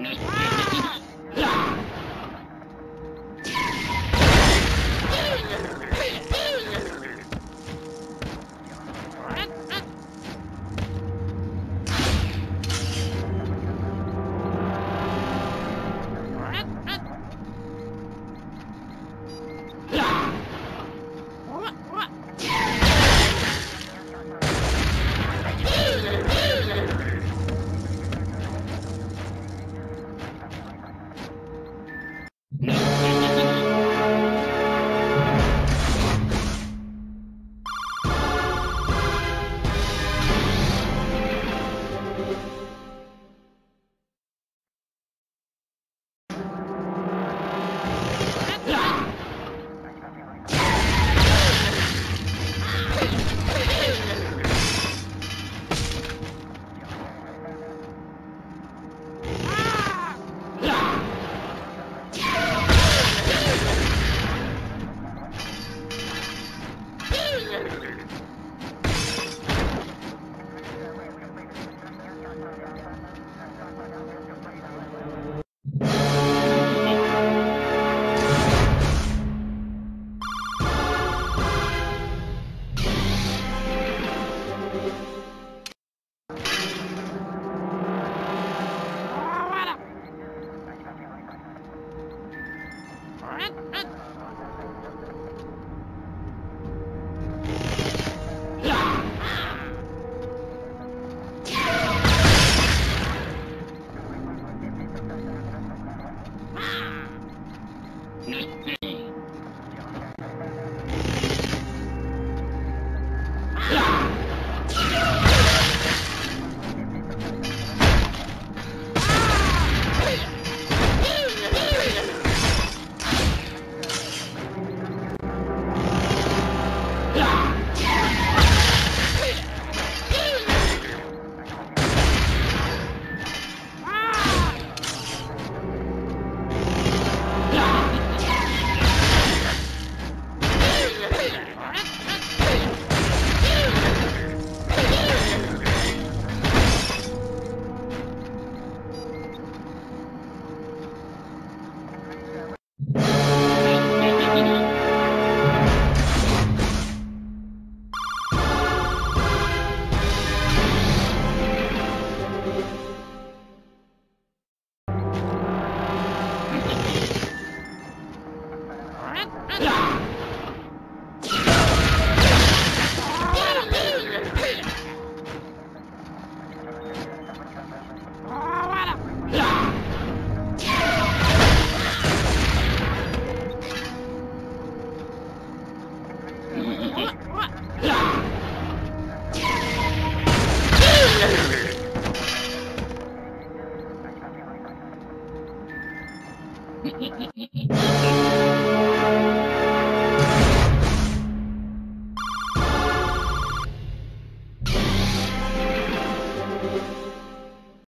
Hehehehe